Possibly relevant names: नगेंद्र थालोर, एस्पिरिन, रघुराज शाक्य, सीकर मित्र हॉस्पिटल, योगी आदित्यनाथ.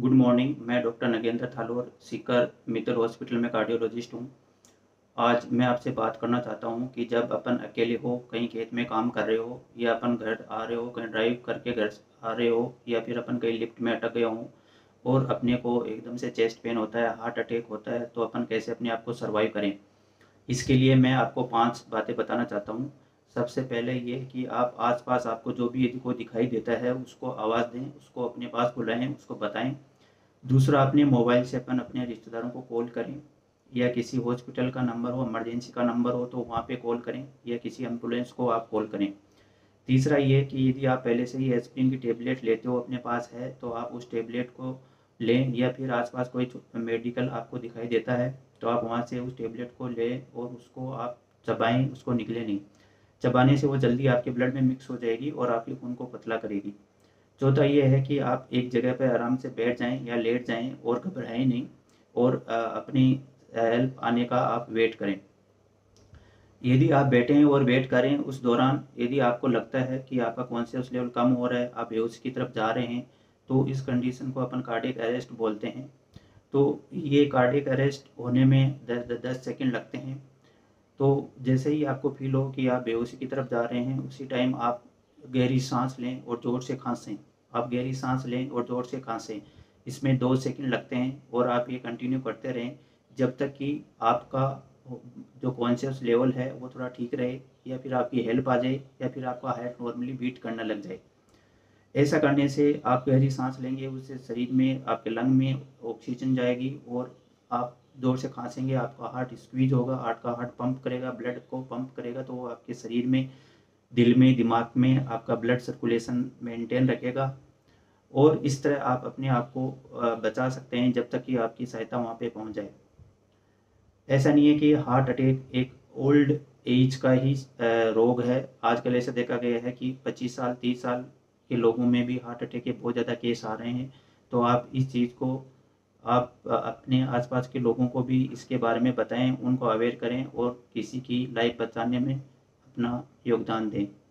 Good morning. मैं doctor नगेंद्र थालोर सीकर मित्र हॉस्पिटल में cardiologist हूँ। आज मैं आपसे बात करना चाहता हूँ कि जब अपन अकेले हो, कहीं खेत में काम कर रहे हो, या अपन घर आ रहे हो, कहीं ड्राइव करके घर आ रहे हो, या फिर अपन कहीं लिफ्ट में अटक गए हों और अपने को एकदम से चेस्ट पेन होता है, हार्ट अटैक होता है, तो अपन कैसे अपने आप को सर्वाइव करें। इसके लिए मैं आपको 5 बातें बताना चाहता हूँ। सबसे पहले ये कि आप आसपास आपको जो भी को दिखाई देता है उसको आवाज़ दें, उसको अपने पास बुलाएं, उसको बताएं। दूसरा, अपने मोबाइल से अपन अपने रिश्तेदारों को कॉल करें, या किसी हॉस्पिटल का नंबर हो, इमरजेंसी का नंबर हो तो वहाँ पे कॉल करें, या किसी एम्बुलेंस को आप कॉल करें। तीसरा ये कि यदि आप पहले से ही एस्पिरिन की टेबलेट लेते हो, अपने पास है, तो आप उस टेबलेट को लें, या फिर आसपास कोई मेडिकल आपको दिखाई देता है तो आप वहाँ से उस टेबलेट को लें और उसको आप चबाएँ, उसको निकले नहीं। चबाने से वो जल्दी आपके ब्लड में मिक्स हो जाएगी और आपके खून को पतला करेगी। चौथा ये है कि आप एक जगह पर आराम से बैठ जाएं या लेट जाएं और घबराएं नहीं, और अपनी हेल्प आने का आप वेट करें। यदि आप बैठें और वेट करें, उस दौरान यदि आपको लगता है कि आपका कॉन्शियस लेवल कम हो रहा है, आप बेहोशी की तरफ जा रहे हैं, तो इस कंडीशन को अपन कार्डियक अरेस्ट बोलते हैं। तो ये कार्डियक अरेस्ट होने में 10 सेकेंड लगते हैं। तो जैसे ही आपको फील हो कि आप बेहोशी की तरफ जा रहे हैं, उसी टाइम आप गहरी सांस लें और ज़ोर से खांसें। इसमें 2 सेकंड लगते हैं और आप ये कंटिन्यू करते रहें जब तक कि आपका जो कॉन्शियस लेवल है वो थोड़ा ठीक रहे, या फिर आपकी हेल्प आ जाए, या फिर आपका हार्ट नॉर्मली बीट करने लग जाए। ऐसा करने से आप गहरी सांस लेंगे, उससे शरीर में, आपके लंग में ऑक्सीजन जाएगी, और आप जोर से खांसेंगे, आपका हार्ट स्क्वीज होगा, आपका हार्ट पंप करेगा, ब्लड को पंप करेगा, तो वो आपके शरीर में, दिल में, दिमाग में आपका ब्लड सर्कुलेशन मेंटेन रखेगा। और इस तरह आप अपने आप को बचा सकते हैं जब तक कि आपकी सहायता वहाँ पे पहुँच जाए। ऐसा नहीं है कि हार्ट अटैक एक ओल्ड एज का ही रोग है। आजकल ऐसा देखा गया है कि 25 साल 30 साल के लोगों में भी हार्ट अटैक के बहुत ज़्यादा केस आ रहे हैं। तो आप इस चीज़ को, आप अपने आसपास के लोगों को भी इसके बारे में बताएं, उनको अवेयर करें और किसी की लाइफ बचाने में अपना योगदान दें।